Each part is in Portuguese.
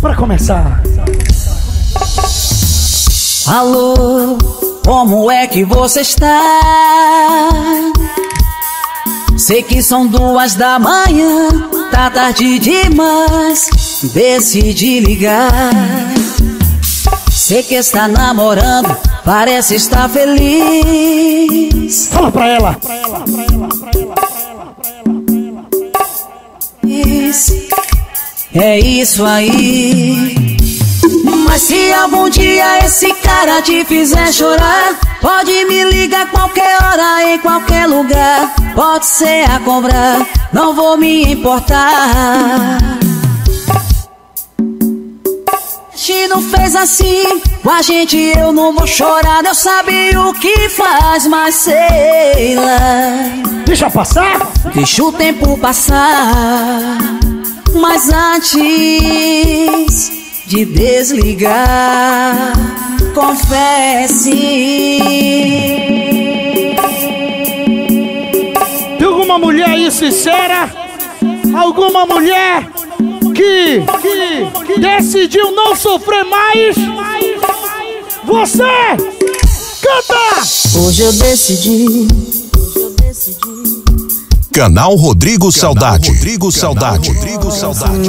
pra começar. Alô, como é que você está? Sei que são 2 da manhã, tá tarde demais, decidi ligar. Sei que está namorando, parece estar feliz. Fala pra ela. É isso aí. Mas se algum dia esse cara te fizer chorar, pode me ligar qualquer hora, em qualquer lugar. Pode ser a cobra, não vou me importar. Se não fez assim com a gente, eu não vou chorar. Eu sabia o que faz, mas sei lá. Deixa passar. Deixa o tempo passar. Mas antes de desligar, confesse. Tem alguma mulher aí sincera? Alguma mulher que decidiu não sofrer mais? Você canta! Hoje eu decidi. Canal Rodrigo Saudade. Rodrigo Saudade. Rodrigo Saudade.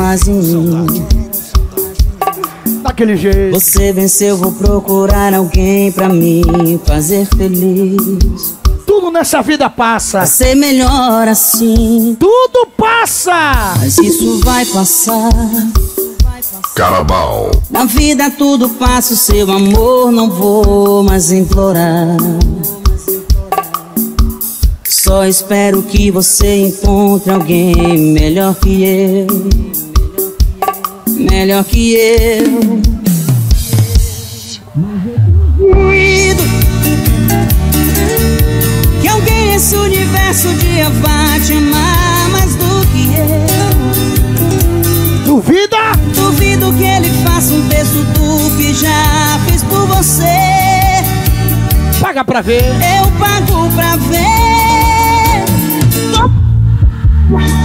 Daquele jeito. Você venceu, vou procurar alguém pra me fazer feliz. Tudo nessa vida passa. Você melhor assim. Tudo passa. Mas isso vai passar. Carabao. Na vida tudo passa, o seu amor não vou mais implorar. Só espero que você encontre alguém melhor que eu. Melhor que eu. Duvido que alguém nesse universo um dia vá te amar mais do que eu. Duvida? Duvido que ele faça um terço do que já fez por você. Paga pra ver. Eu pago pra ver.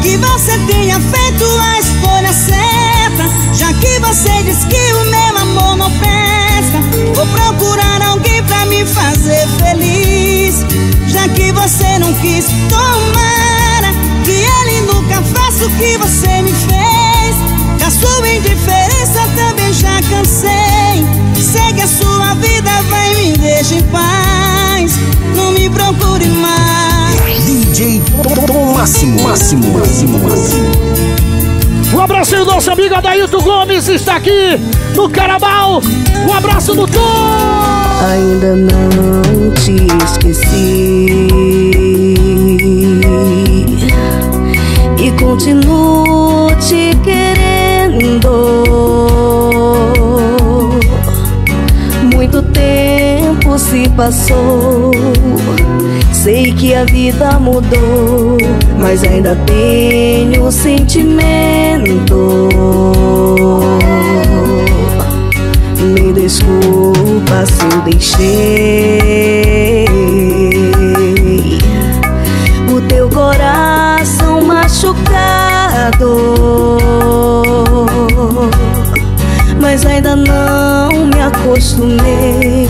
Que você tenha feito a escolha certa, já que você diz que o meu amor não presta. Vou procurar alguém pra me fazer feliz, já que você não quis. Tomara que ele nunca faça o que você me fez. Da sua indiferença também já cansei. Segue a sua vida, vai e me deixa em paz. Não me procure mais. DJ Tom Máximo. Um abraço do nosso amigo Adailton Gomes, está aqui no Carabao. Um abraço do Tom. Ainda não te esqueci e continuo te querendo. Muito tempo se passou. Sei que a vida mudou, mas ainda tenho sentimento. Me desculpa se eu deixei o teu coração machucado, mas ainda não me acostumei.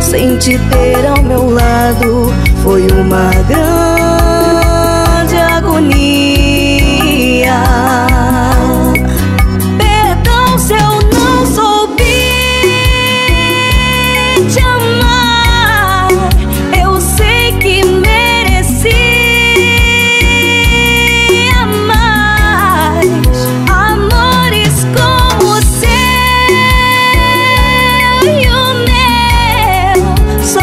Sem te ter ao meu lado foi uma grande agonia. Perdão se eu não soube te amar. Eu sei que merecia mais amores como o seu e o meu. Só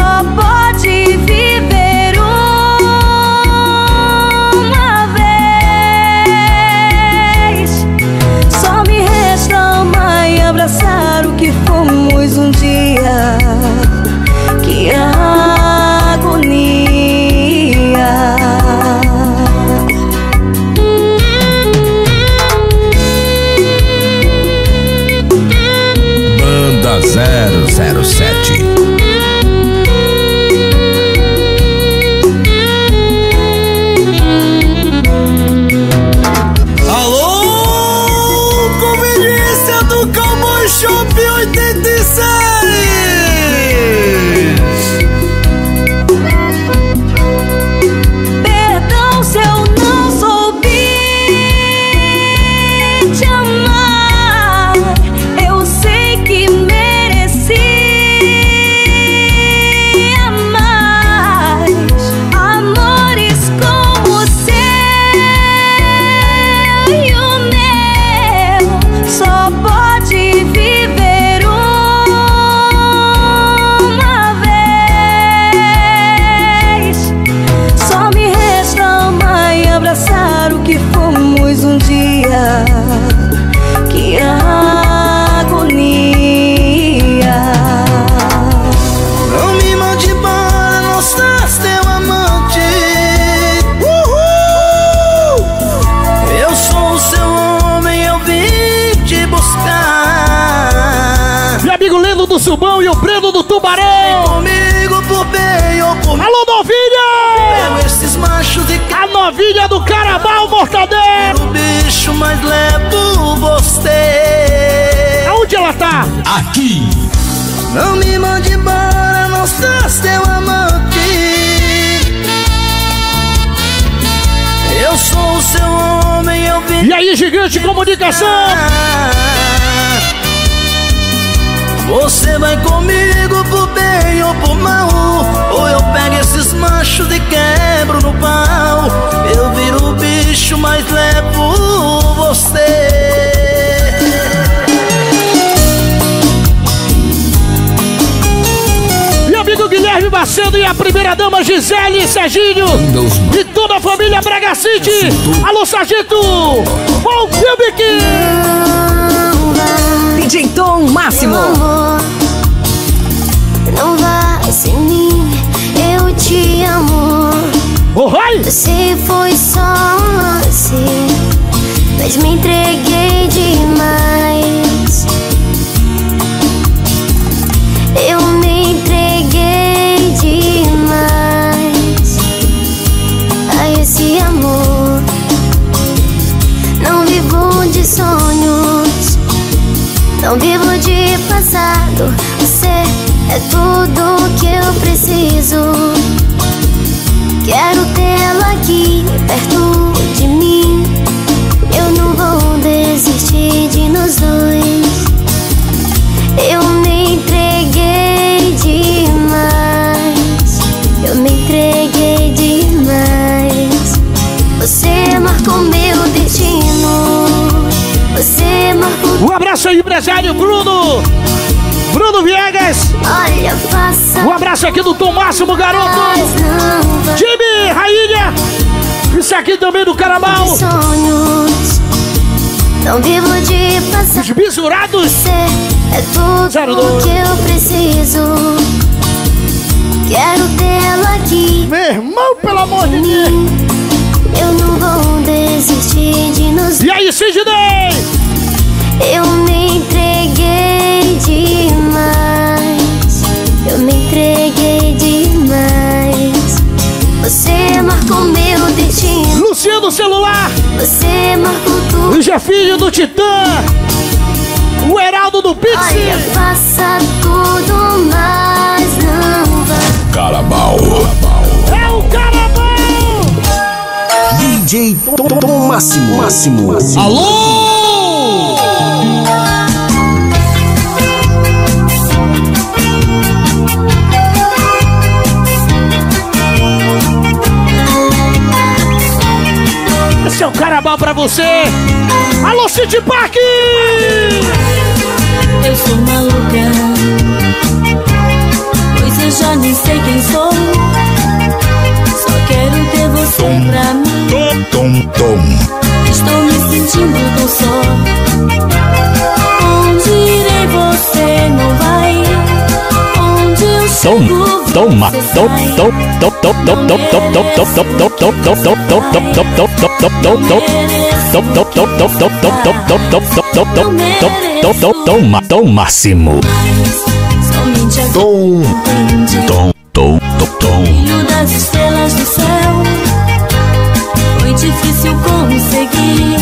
que agonia. Não me mande embora, não estás teu amante. Eu sou o seu homem, eu vim te buscar. Meu amigo Lendo do Subão e o Breno do Tubarão. Comigo por bem ou por... Alô, novinha! Esses machos de... A novinha do Carabao, Mortadelo! O bicho mais levo você. Aonde ela tá? Aqui! Não me mande embora, não estás teu amante. Eu sou o seu homem, eu vim... E aí, gigante comunicação! Você vai comigo por bem ou por mal, ou eu pego esses machos e quebro no pau. Eu viro o bicho, mas levo você. Meu amigo Guilherme Macedo e a primeira dama Gisele e Serginho e toda a família Bragacite. Alô, Sargento! Bom filme aqui! DJ Tom Máximo. Meu amor, não vai sem mim, eu te amo. Você foi só um lance, mas me entreguei demais. Eu me entreguei demais a esse amor. Não vivo de sonhos, não vivo de passado. Você é tudo que eu preciso. Quero tê-la aqui perto de mim. Eu não vou desistir de nós dois. Eu me entreguei demais, eu me entreguei demais. Você marcou meu destino. Você marcou... Um abraço aí, empresário Bruno! Bruno Viegas! Olha, faça... Um abraço aqui do Tom Máximo, garoto! Jimmy, Rainha! Isso aqui também do Carabao! Não vivo de passar... Os Bisurados! Você é tudo que eu preciso. Quero tê-la aqui. Meu irmão, pelo amor de Deus! Eu não vou desistir de nos... E aí, Sidney? Eu me entreguei demais, eu me entreguei demais. Você marcou meu destino. Luciano Celular. Você marcou tudo. O Jefinho do Titã. O Heraldo do Pix. Olha, faça tudo, mas não vá. Carabao. É o Carabao. DJ Tom Máximo. Alô! Esse é o Carabao pra você. Alô, City Park! Eu sou maluca, pois eu já nem sei quem sou. Só quero ter você pra mim. Tom. Estou me sentindo tão só. Onde irei, você não vai. Onde eu chego, difícil conseguir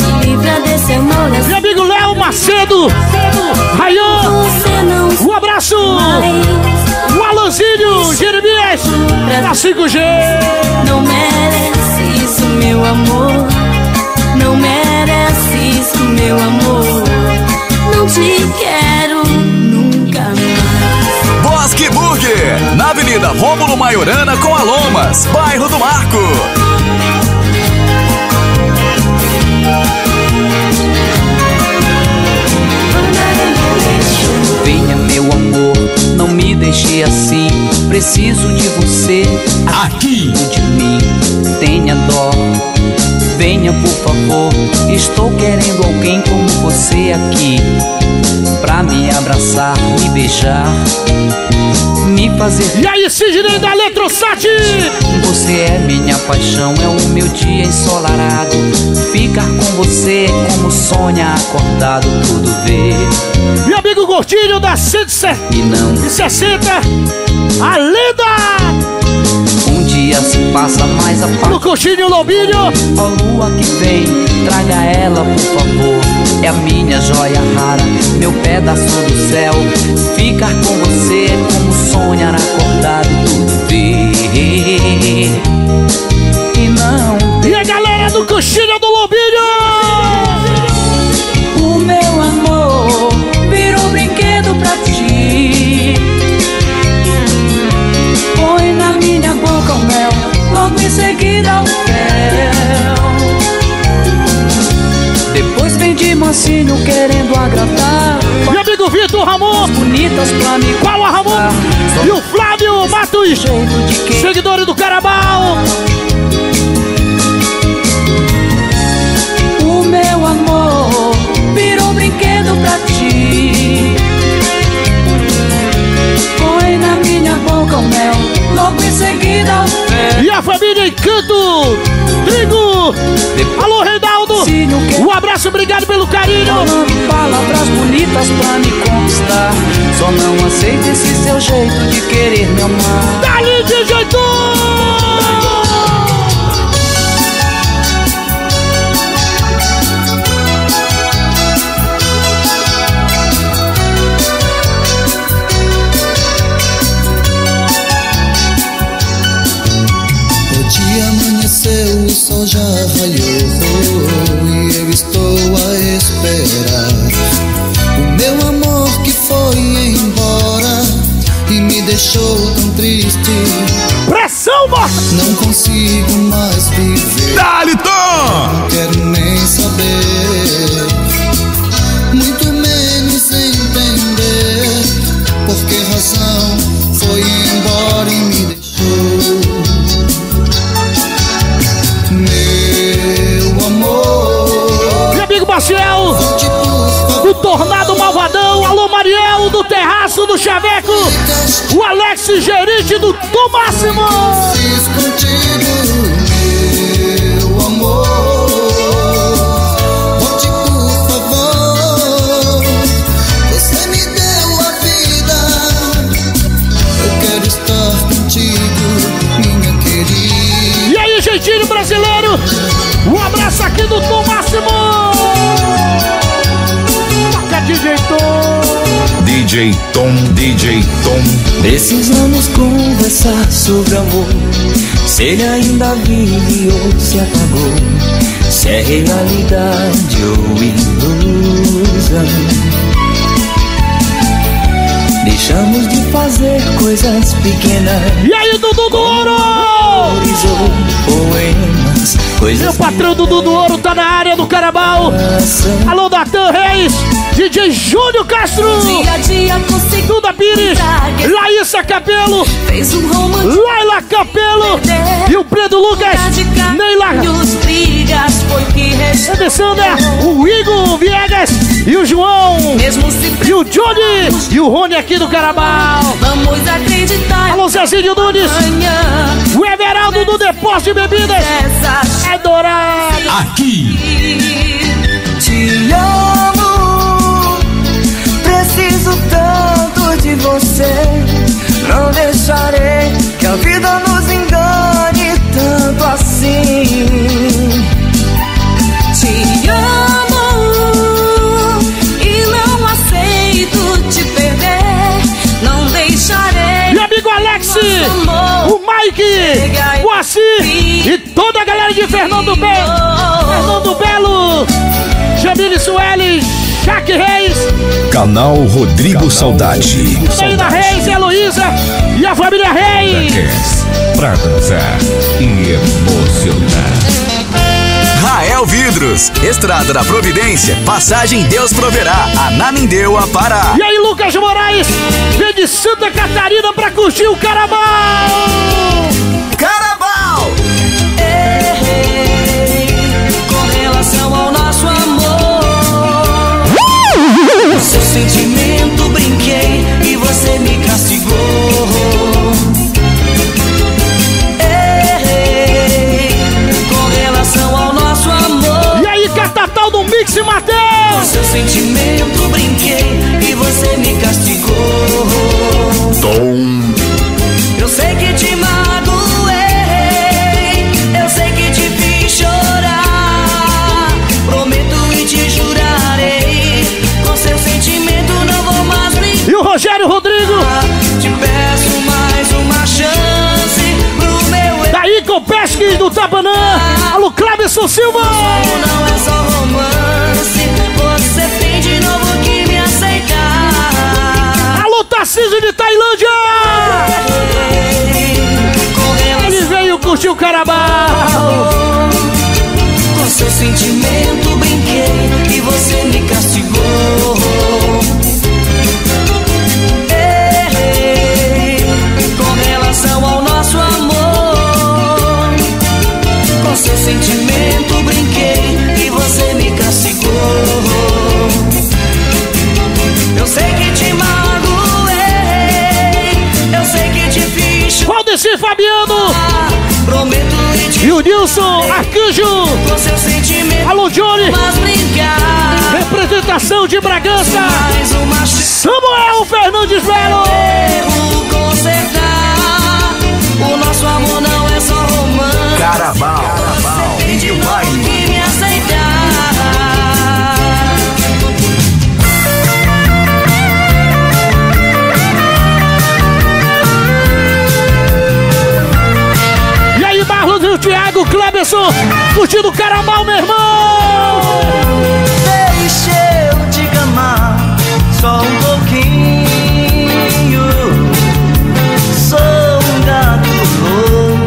me livrar desse amor. Meu amigo Léo Macedo, Raiô, um abraço. O Alonzinho, Jeremias, na 5G. Não merece isso, meu amor. Não merece isso, meu amor. Não te quero nunca mais. Bosque Burger, na Avenida Rômulo Maiorana com a Lomas, bairro do Marco. Venha, meu amor, não me deixe assim. Preciso de você aqui de mim. Tenha dó, venha por favor. Estou querendo alguém como você aqui, pra me abraçar, me beijar, me fazer... E aí, Sidney da Eletrosat! Você é minha paixão, é o meu dia ensolarado. Ficar com você como sonha acordado, tudo ver. Meu amigo Gordinho da 160, a lenda! Se passa mais a parte. O coxinho lobinho, a lua que vem, traga ela por favor. É a minha joia rara, meu pedaço do céu. Ficar com você é como sonhar acordado do ver. E não tem. E a galera do coxinho do lobinho, o meu amor virou um brinquedo pra ti. Põe na minha boca o mel, logo em seguida o fel. Depois vem de mansinho querendo agradar. Meu amigo Vitor Ramon, bonitas pra mim. Qual a Ramon? E o Flávio Matos, seguidores do Carabao. O meu amor virou um brinquedo pra ti. Põe na minha boca o mel, logo em seguida o pé. E a família Encanto, Trigo, alô Reinaldo, um abraço, obrigado pelo carinho. Palavras bonitas pra me conquistar, só não aceita esse seu jeito de querer me amar. Dali de jeito! O sol já raiou e eu estou a esperar. O meu amor que foi embora e me deixou tão triste. Pressão, morta! Não consigo mais viver. Dá-lhe, Tom! Não quero nem saber, muito menos entender por que razão foi embora e me deixou. Marcel, o Tornado Malvadão, alô Mariel do Terraço do Chaveco, o Alex Gerite do Tom Máximo. Fiz contigo, meu amor. Volte, por favor. Você me deu a vida. Eu quero estar contigo, minha querida. E aí, jeitinho brasileiro, um abraço aqui do Tom Máximo. DJ Tom, DJ Tom, DJ Tom. Precisamos conversar sobre amor. Se ele ainda vive ou se apagou, se é realidade ou ilusão. Deixamos de fazer coisas pequenas. E aí, Dudu do Ouro? Poemas, meu patrão Dudu do Ouro tá na área do Carabao. Alô, Natan Reis, DJ Júlio Castro, Duda Pires, Laísa Cabelo, Laila Cabelo e o Pedro Lucas, Neila, Alessandra, o Igor Viegas e o João e o Johnny e o Rony aqui do Carabao. Vamos acreditar. Alô, Zezinho Nunes, o Everaldo do Depósito de Bebidas, é Dourado. Aqui te amo. Preciso tanto de você, não deixarei que a vida nos engane tanto assim. Te amo e não aceito te perder, não deixarei. Meu amigo Alex, o Mike, o Assis e toda a galera de Fernando Belo, Fernando Belo, Jamile Sueli, Jaque Reis, Canal Rodrigo Saudade, Marina Reis e Heloísa e a família Reis, pra dançar e emocionar. Rael Vidros, Estrada da Providência, Passagem Deus Proverá, Ananindeua, Pará. E aí, Lucas Moraes, vem de Santa Catarina pra curtir o Carabao. Carabao! Ei, com relação ao nosso Anderson Silva! Não é só romance, você tem de novo que me aceitar. Alô, Tarcísio de Tailândia! Ele veio curtir o Carabao. Com seu sentimento brinquei e você me castigou. Seu sentimento brinquei e você me castigou. Eu sei que te magoei, eu sei que te fiz. Valdeci Fabiano, prometo e te. E o Nilson Arcanjo. Com seu sentimento. Alô, Johnny. Representação de Bragança. Mais uma... Samuel Fernandes Melo. Erro consertar. O nosso amor não é só romance. Carabao, e de mais que me aceitar. E aí, Marlos e o Thiago Cleberson, curtindo o Carabao, meu irmão. Deixa eu te amar só um pouquinho. Sou um gato louco.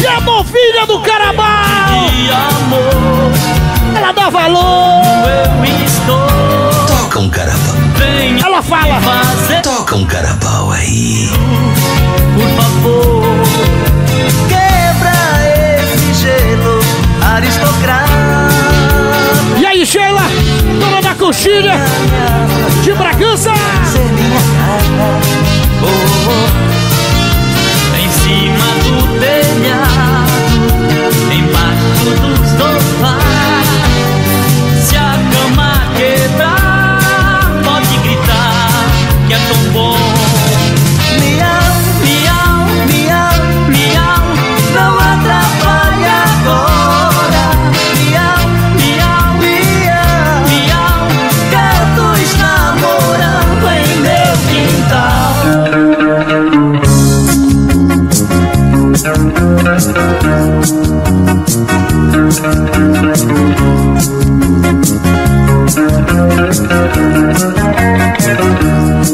E a novinha do Carabao! Ela dá valor! Toca um Carabao! Ela fala! Toca um Carabao aí! Por favor! Quebra esse gelo aristocrata! E aí, Sheila! Dona da Coxilha! De Bragança! Embaixo dos sofás, se a cama quebrar, pode gritar que é tão bom. Miau, miau, miau, miau, não atrapalha agora. Miau, miau, miau, miau, gato está morando em meu quintal.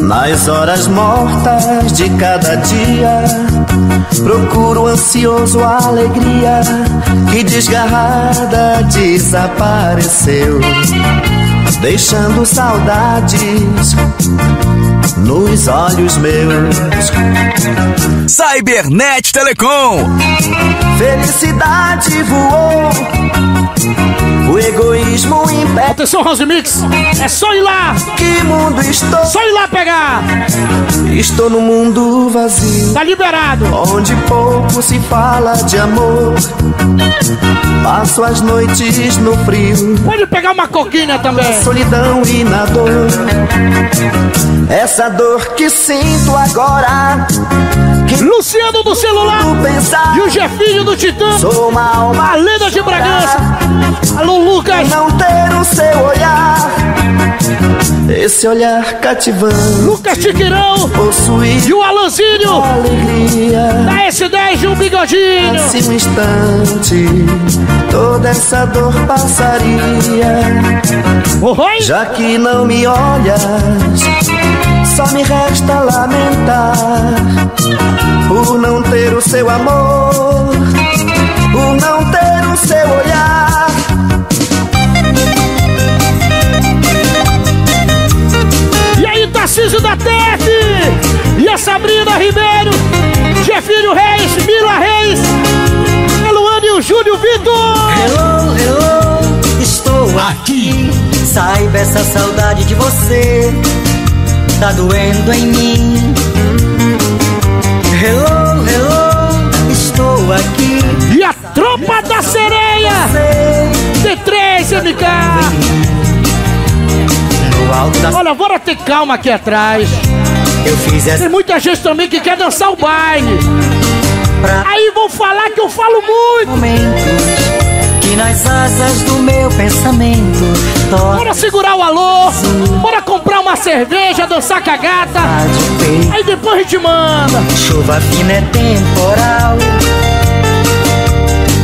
Nas horas mortas de cada dia, procuro ansioso a alegria que desgarrada desapareceu, deixando saudades nos olhos meus. Cybernet Telecom. Felicidade voou, o egoísmo impede. Atenção, Rosemix, é só ir lá. Que mundo estou? Só ir lá pegar. Estou no mundo vazio. Tá liberado. Onde pouco se fala de amor. Passo as noites no frio. Pode pegar uma coquinha também. Na solidão e na dor. Essa dor que sinto agora. Que Luciano do celular pensar, e o Jefinho do Titã. Sou uma alma, a lenda de Bragança. Alô, Lucas. Não ter o seu olhar, esse olhar cativante. Lucas Tiquirão possuir, e o Alanzinho alegria, da S10 e o Bigodinho. Assim um instante toda essa dor passaria. Uhum. Já que não me olhas, só me resta lamentar por não ter o seu amor, por não ter o seu olhar. E aí, Tarcísio da TEF e a Sabrina Ribeiro, Jefinho Reis, Mila Reis, Eluane e o Júlio Vitor. Hello, hello, estou aqui. Saiba essa saudade de você. Tá doendo em mim. Hello, hello, estou aqui. E a tropa da sereia D3 MK. Olha, bora ter calma aqui atrás. Eu fiz essa... Tem muita gente também que quer dançar o baile pra... Aí vão falar que eu falo muito. Momentos que nas asas do meu pensamento toca. Bora segurar o alô, bora comprar uma cerveja, dançar com a gata. Aí depois a gente manda. Chuva fina é temporal,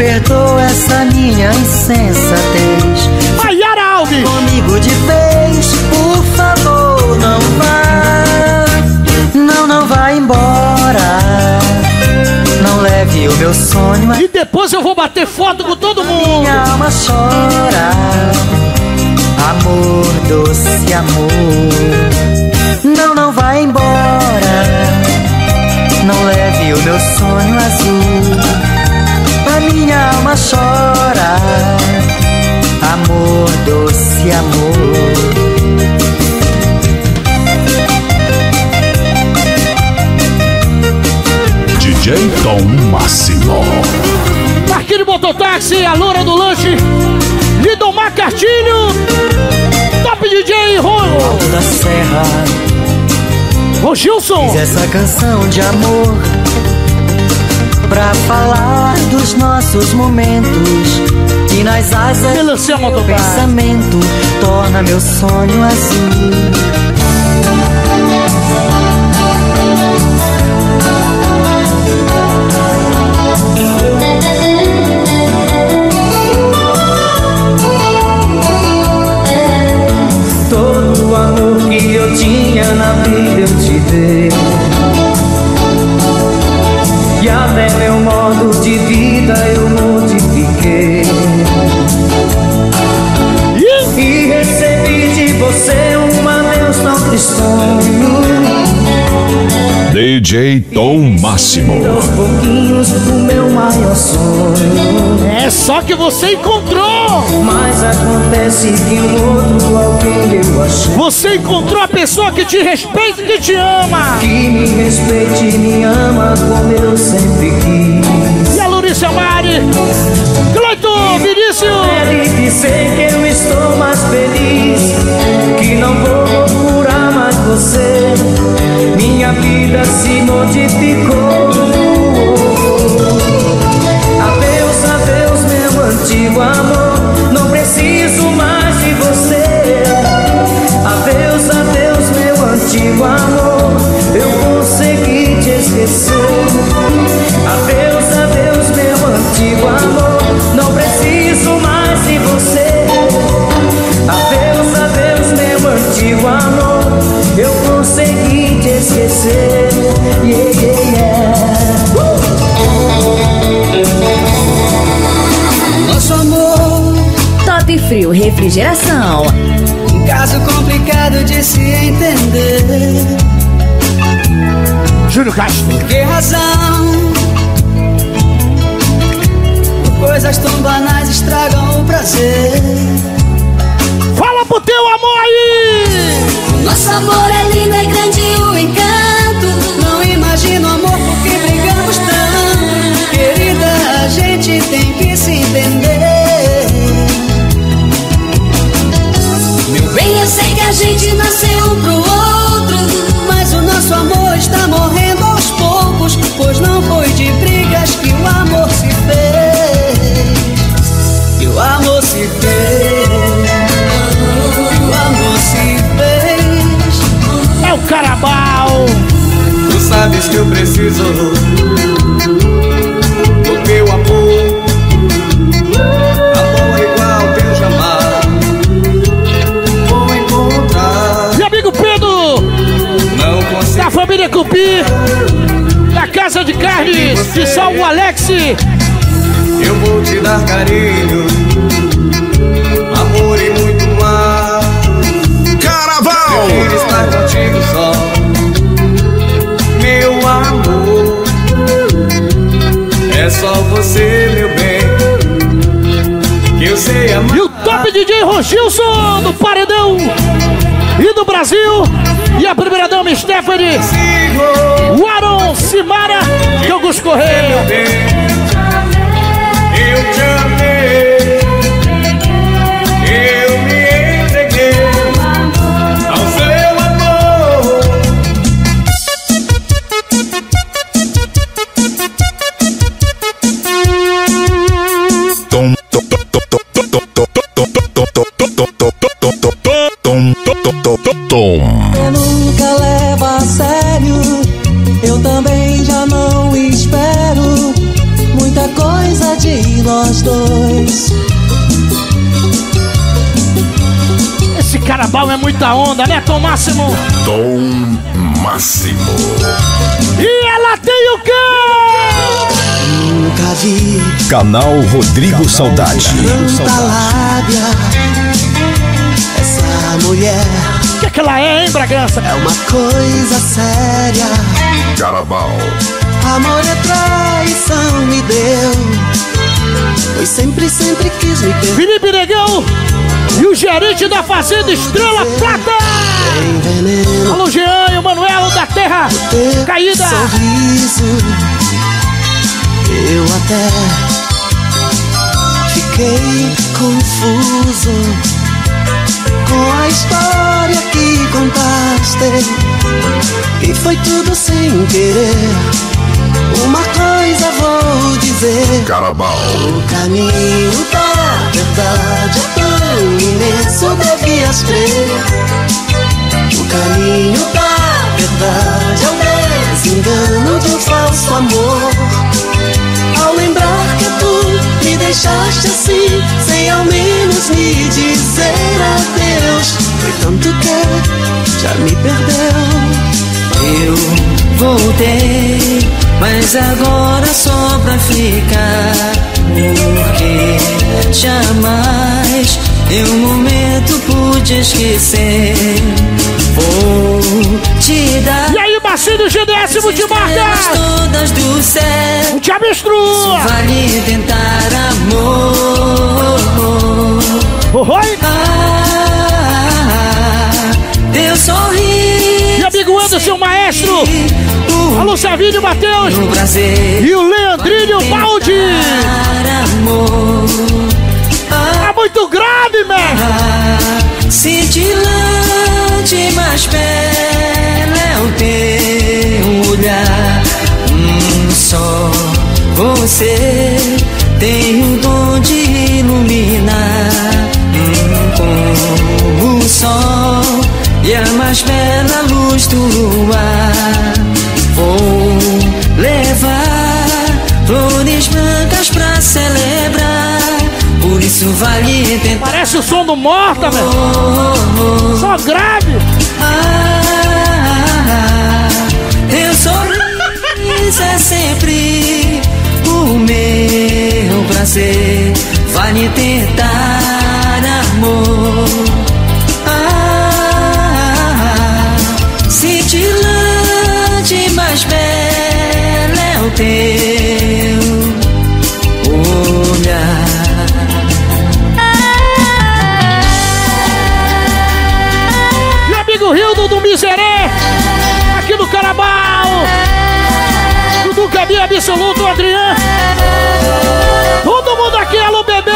perdoa essa minha insensatez. Maiara Alves! Comigo de vez, por favor, não vá. Não, não vá embora. Não leve o meu sonho. E depois eu vou bater foto com todo mundo. Minha alma chora. Amor, doce amor. Não, não vá embora. Não leve o meu sonho azul. A minha alma chora. Amor, doce amor. DJ Tom Máximo. Marquinho Mototáxi, a loura do lanche. Lidomar Cartilho. Top DJ Rolo. Alto da Serra. Ô Gilson! Fiz essa canção de amor pra falar dos nossos momentos. E nas asas do meu pensamento torna meu sonho azul. Todo o amor que eu tinha na vida eu te dei, e até meu modo de vida eu modifiquei, e recebi de você um adeus tão tristonho. DJ Tom Máximo. Dois pouquinhos do meu maior sonho. É só que você encontrou. Mas acontece que um outro alguém eu achei. Você encontrou a pessoa que te respeita e que te ama. Que me respeite e me ama como eu sempre quis. E a Lurícia Mari, Cleiton, Vinícius. É de dizer que eu estou mais feliz, que não vou procurar mais você. Minha vida se modificou. Antigo amor, não preciso mais de você. Adeus, meu antigo amor, eu consegui te esquecer. Adeus, meu antigo amor, não preciso mais de você. Adeus, meu antigo amor, eu consegui te esquecer. Yeah, yeah, yeah. Nosso amor, Top Frio Refrigeração. Um caso complicado de se entender. Júlio Castro. Por que razão? Coisas tão banais estragam o prazer. Fala pro teu amor aí! Nosso amor é lindo, é grande o encanto. Não imagino amor por que brigamos tanto. Querida, a gente tem que se entender. Meu bem, eu sei que a gente nasceu um pro outro, mas o nosso amor está morrendo aos poucos, pois não foi de brigas que o amor se fez. Que o amor se fez. Que o amor se fez. É o Carabao. Tu sabes que eu preciso do teu amor. Família Cupi, da Casa de Carnes, de São Alex. Eu vou te dar carinho, amor e muito mais. Carnaval! Prefiro estar contigo só, meu amor. É só você, meu bem, que eu sei amar. E o top DJ Rogilson, do Paredão e do Brasil. E a primeira dama, Stephanie, o Aron, Simara e Augusto Correia. Eu te amei, eu me entreguei ao seu amor. Tom. Esse Carabao é muita onda, né, Tom Máximo? Tom Máximo. E ela tem o quê? Nunca vi. Canal Rodrigo Saudade. Tanta lábia, essa mulher. O que é que ela é, hein, Bragança? É uma coisa séria. Carabao. Amor é traição, me deu. Pois sempre quis me ter. Felipe Negão e o gerente da Fazenda Estrela Prata. Alô, Jean e o Manuel da Terra Caída. Sorriso. Eu até fiquei confuso com a história que contaste, e foi tudo sem querer. Uma coisa vou dizer, Carabao. O caminho da verdade é tão imenso, devias crer. O caminho da verdade é o desengano do falso amor. Ao lembrar que tu me deixaste assim, sem ao menos me dizer adeus, foi tanto que já me perdeu. Eu voltei, mas agora só pra ficar, porque jamais eu um momento pude esquecer. Vou te dar. E aí, Marcinho GDS Multimarcas, todas do céu, te abstrua. Vale tentar, amor. Oi. Teu sorriso. E amigo Anderson, maestro. Alô, Savinho Matheus. E o Leandrinho Baldi. Tá muito grave, man. Cintilante, mas bela é o teu olhar. Só você tem o dom de iluminar, como o sol e a mais bela luz do luar. Vou levar flores brancas pra celebrar. Por isso vale tentar. Parece o som do Morta, velho. Só grave. Teu sorriso é sempre o meu prazer. Vale tentar, amor. Cintilante, mais bela é o teu olhar. Rildo do Miseré, aqui no Carabao, do Caminho Absoluto, Adriano, todo mundo aqui, alô, bebê.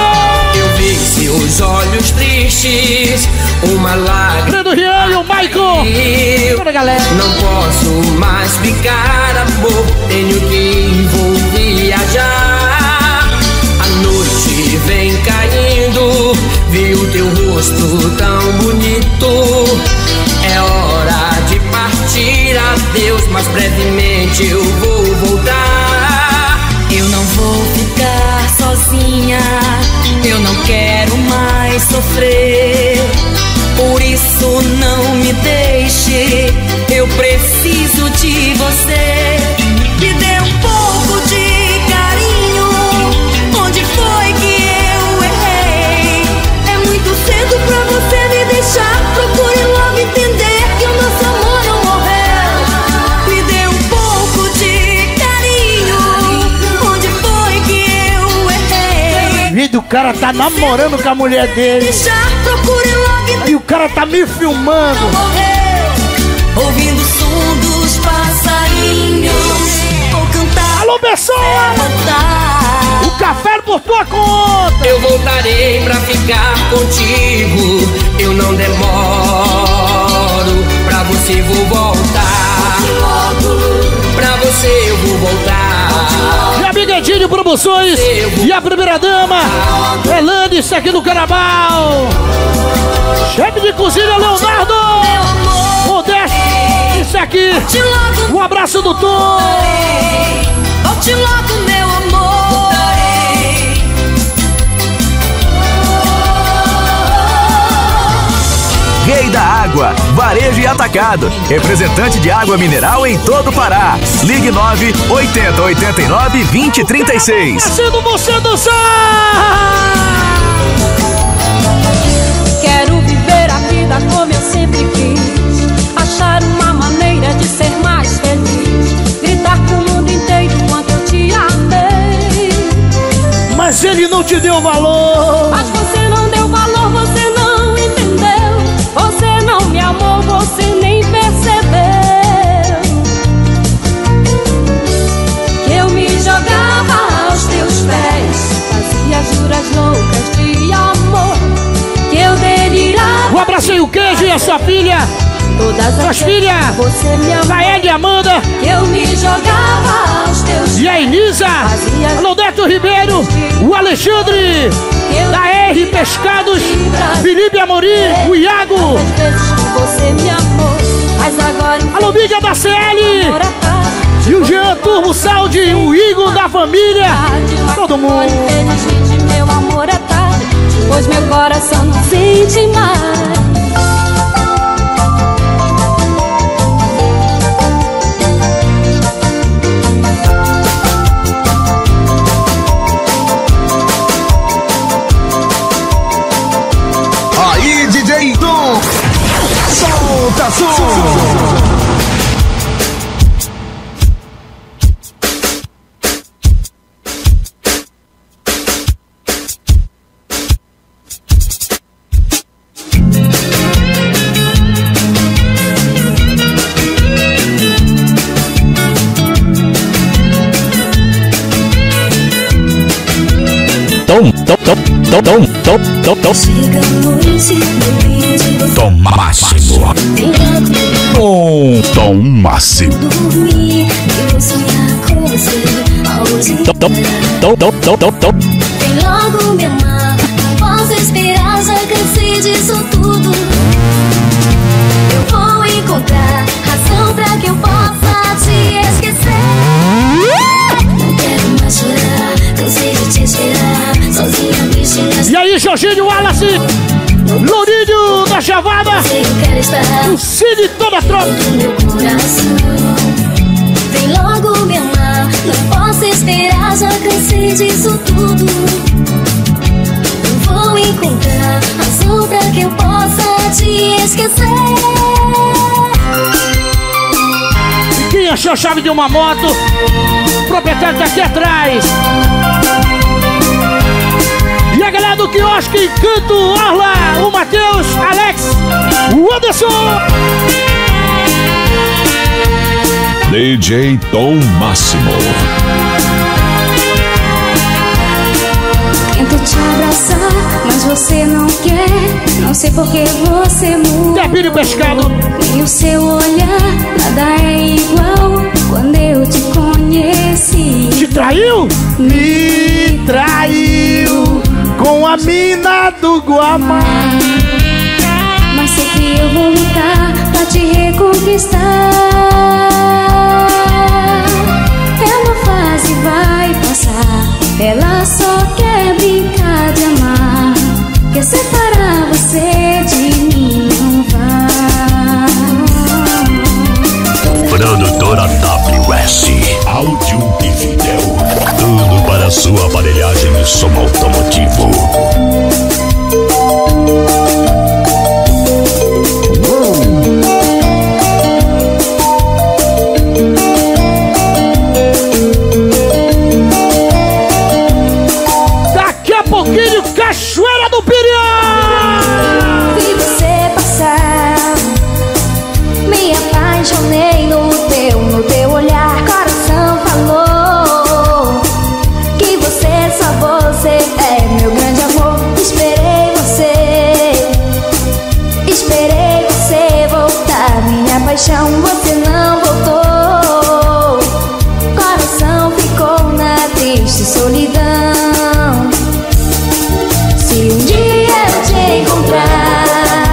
Eu vi seus olhos tristes, uma lágrima. Breno Rian e o Michael. Bora, galera. Não posso mais ficar, amor, tenho que vou viajar. A noite vem caindo, vi o teu rosto tão bonito. É hora de partir, adeus, mas brevemente eu vou voltar. Eu não vou ficar sozinha, eu não quero mais sofrer. Por isso não me deixe, eu preciso de você. Me dê um pouco de carinho, onde foi que eu errei? É muito cedo pra você me deixar, procure logo entender. O cara tá namorando com a mulher dele e o cara tá me filmando. Ouvindo o som dos passarinhos, vou cantar. Alô, pessoa! O café por tua conta. Eu voltarei pra ficar contigo. Eu não demoro. Pra você vou voltar. Pra você eu vou voltar. E a Bigadinho Promoções e a primeira dama Elane, isso aqui no Carabao. Chefe de cozinha Leonardo Modesto, isso aqui. Um abraço do Tom. Volte logo, meu amor. Rei da Água, varejo e atacado, representante de água mineral em todo o Pará. Ligue 9 80 89 20 36. Sendo você dançar. Quero viver a vida como eu sempre quis, achar uma maneira de ser mais feliz, gritar pro mundo inteiro quanto eu te amei. Mas ele não te deu valor. Mas você não deu valor, você não entendeu, você não me amou, você nem percebeu que eu me jogava aos teus pés, fazia juras loucas de amor. Um abraço aí, o Queijo e a sua filha. Suas filhas, Laele e Amanda. Eu me jogava aos teus. E a Elisa, a Lodeto Ribeiro, o Alexandre, da R Pescados, Felipe Amorim, o Iago. Alô, Mídia da CL. E o Jean Turbo Saldi, o Igor da família. Todo mundo. Pois meu coração não sente mais. Aí, DJ Tom, solta som. Tom. Chega noite, Tom Máximo. Tom Máximo. Dormir, eu sonhar com você. Hoje Tom. Vem logo me amar. Não posso esperar, já cansei disso tudo. Eu vou encontrar razão pra que eu possa te esquecer. Não quero mais chorar, cansei de te esperar. E aí, Jorginho Wallace, Lourinho da Chavada, o Cine, toda a tropa. Vem logo me amar, não posso esperar, já cansei disso tudo. Eu vou encontrar razão pra que eu possa te esquecer. Quem achou a chave de uma moto? O proprietário tá aqui atrás. E a galera do quiosque, Canto Orla, o Matheus, Alex, o Anderson. DJ Tom Máximo. Tento te abraçar, mas você não quer. Não sei porque você muda. Tapinho pescado. E o seu olhar, nada é igual. Quando eu te conheci. Te traiu? Me traiu. Com a mina do Guamá. Mas sei que eu vou lutar pra te reconquistar. É uma fase, vai passar. Ela só quer brincar de amar. Quer separar você de mim, não vai. Produtora WS, áudio e vídeo, tudo para sua aparelhagem e som automotivo. Daqui a pouquinho, Cachoeira do Piriá. Vi você passar, me apaixonei no teu olhar, coração falou. Você é meu grande amor. Esperei você voltar. Minha paixão, você não voltou. Coração ficou na triste solidão. Se um dia eu te encontrar,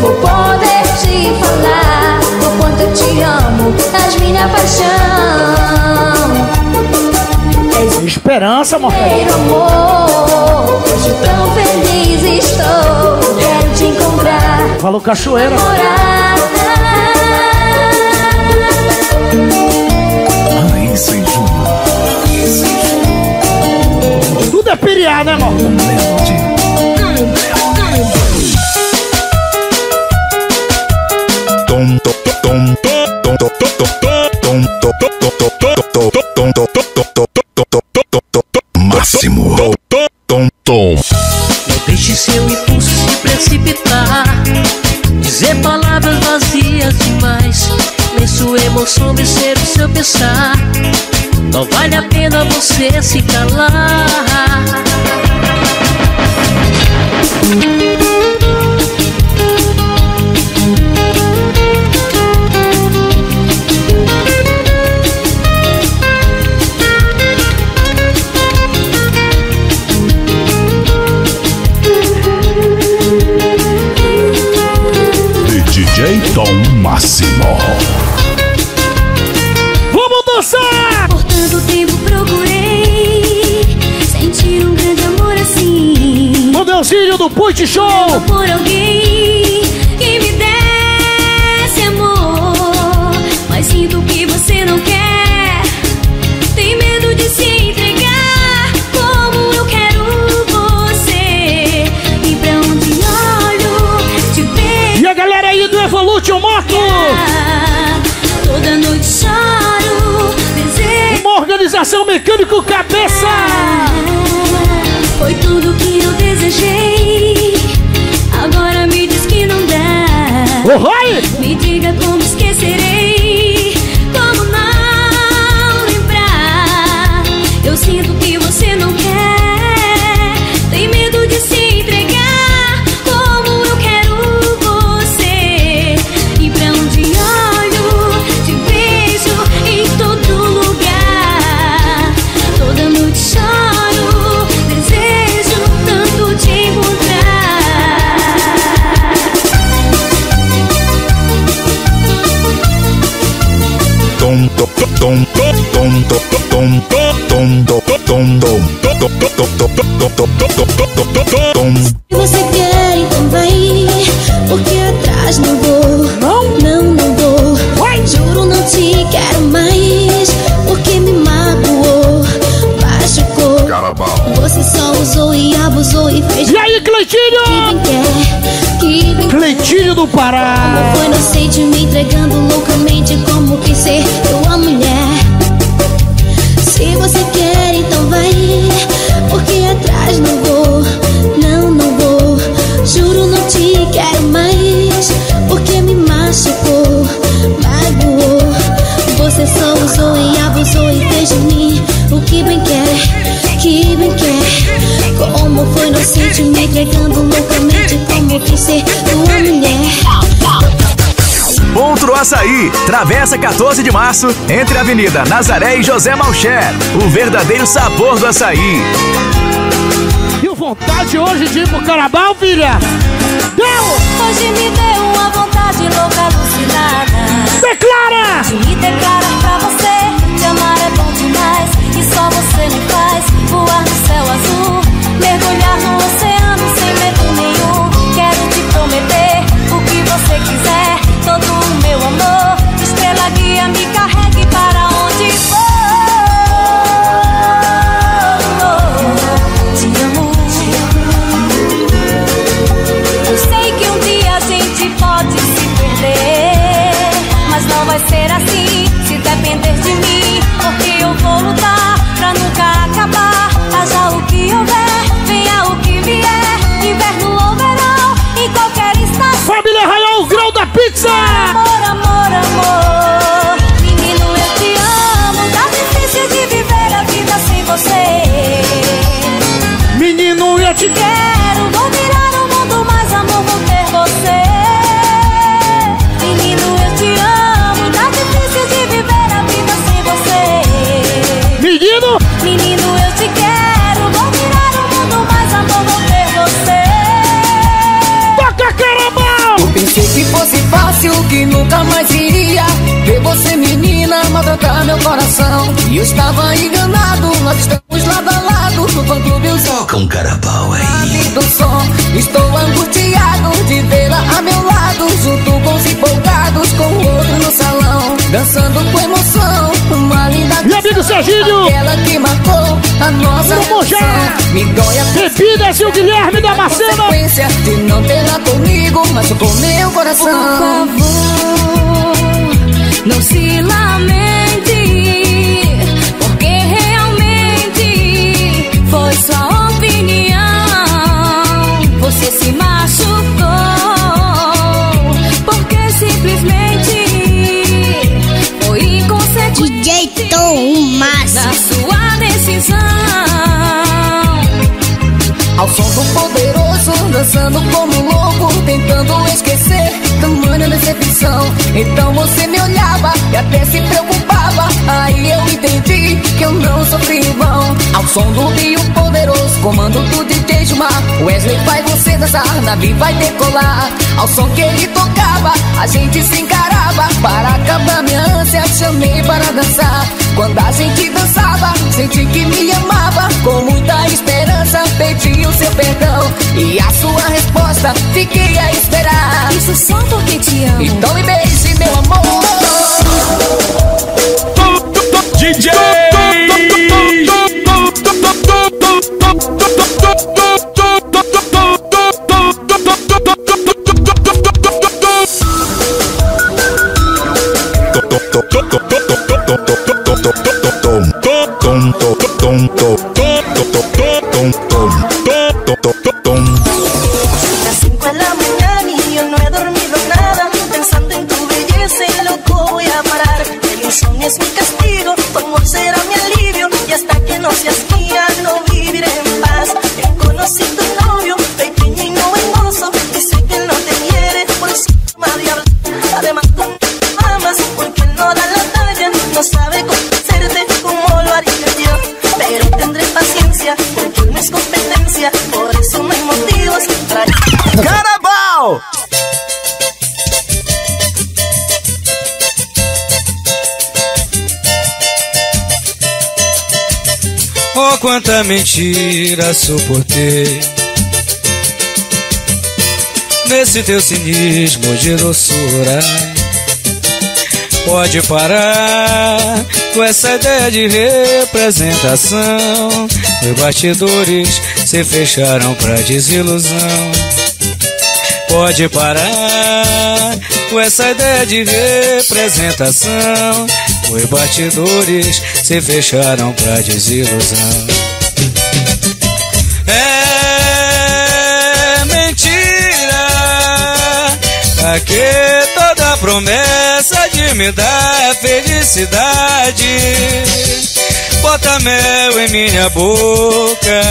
vou poder te falar o quanto eu te amo, és minha paixão. Esperança, amor. Meu amor, hoje tão feliz estou. Quero te encontrar. Alô, Cachoeira. Tudo é piriá, né, amor? Máximo. Não deixe seu impulso se precipitar, dizer palavras vazias demais. Nem sua emoção vencer o seu pensar. Não vale a pena você se calar. DJ Tom Máximo. Vamos dançar! Por tanto tempo procurei sentir um grande amor assim. O Deusinho do Puit Show! Por alguém que me desse amor, mas sinto que você não quer. Tem medo de se entregar como eu quero você. E pra onde olho te vejo. E a galera do Evolution Morto! Toda noite choro, desejo. Uma organização mecânico cabeça! Foi tudo que eu desejei. Agora me diz que não dá. Oh, vai! Me diga como esquecerei. Como não lembrar? Eu sinto que você não quer. Tem medo de se entregar. Você quer, então vai, porque atrás não vou. Não vou. Juro, não te quero mais, porque me magoou, machucou. Carabao. Você só usou e abusou e fez. E aí, Cleitinho? Cleitinho do Pará. Como foi inocente me entregando loucamente, como quis ser tua mulher. Se você quer, então vai, porque atrás não vou. Não vou. Juro, não te quero mais, porque me machucou, magoou. Você só usou e abusou e fez de mim o que bem quer, que bem quer. Como foi inocente me entregando loucamente, como quis ser tua mulher. Contro Açaí, Travessa 14 de Março, entre a Avenida Nazaré e José Malcher. O verdadeiro sabor do açaí. E vontade hoje de ir pro Carabao, filha? Deu! Hoje me deu uma vontade louca, alucinada. Declara! De me declara pra você, te amar é bom demais. E só você me faz voar no céu azul, mergulhar no oceano sem medo nenhum. Quero te prometer o que você quiser. Todo o meu amor, estrela guia, me carregue para onde for. Te amo, te amo. Eu sei que um dia a gente pode se perder, mas não vai ser assim, se depender de mim. Porque eu vou lutar pra nunca acabar. Haja o que houver, venha o que vier, inverno ou verão, em qualquer instante. Família Raiol, o grau da pizza! Amor, amor, amor, menino, eu te amo. Tá difícil de viver a vida sem você. Menino, eu te quero. Vou virar o mundo, mas amor, vou ter você. Menino, eu te amo. Tá difícil de viver a vida sem você. Menino, menino, eu te quero. Vou virar o mundo, mas amor, vou ter você. Toca, caramba! Pensei que fosse fácil, que nunca mais iria ver você, menina, maltratar meu coração. E eu estava enganado, nós estamos lado a lado no fã-clube Usão. Com Carabao aí. Estou angustiado de vê-la a meu lado. com o outro no salão, dançando com emoção. Uma linda meu amigo Serginho, aquela que marcou a nossa relação. Me dói a Bebidas e o Guilherme da Marcela. Consequência de não ter lá comigo, mas com meu coração. Por favor, não se lamente, porque realmente foi sua opinião. Você se machucou porque simplesmente foi inconsequente. DJ Tom Máximo. Na sua decisão, ao som do poderoso, dançando como louco, tentando esquecer tamanha decepção. Então você me olhava e até se preocupava. Aí eu entendi que eu não sofri em vão. Ao som do Rio Poderoso, comando do DJ Mar, Wesley vai você dançar, nave vai decolar. Ao som que ele tocava, a gente se encarava. Para acabar minha ânsia, chamei para dançar. Quando a gente dançava, senti que me amava. Com muita esperança, pedi o seu perdão. E a sua resposta, fiquei a esperar. Isso só porque te amo. Então me beije, meu amor. DJ Carabao! Oh, quanta mentira suportei. Nesse teu cinismo de doçura. Pode parar com essa ideia de representação. Meus bastidores se fecharam pra desilusão. Pode parar com essa ideia de representação. Os bastidores se fecharam pra desilusão. É mentira, pra que toda promessa de me dar felicidade? Bota mel em minha boca,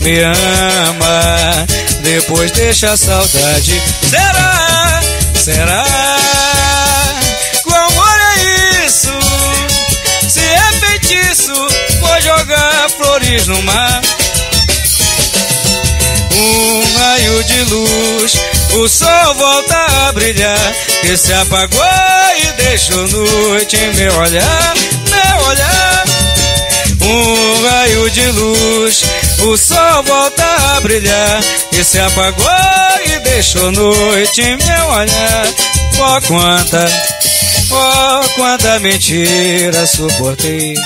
me ama, depois deixa a saudade. Será? Será? Com amor é isso. Se é feitiço, vou jogar flores no mar. Um raio de luz, o sol volta a brilhar, que se apagou e deixou noite em meu olhar, meu olhar. Um raio de luz, o sol volta a brilhar, e se apagou e deixou noite em meu olhar. Oh, quanta mentira suportei.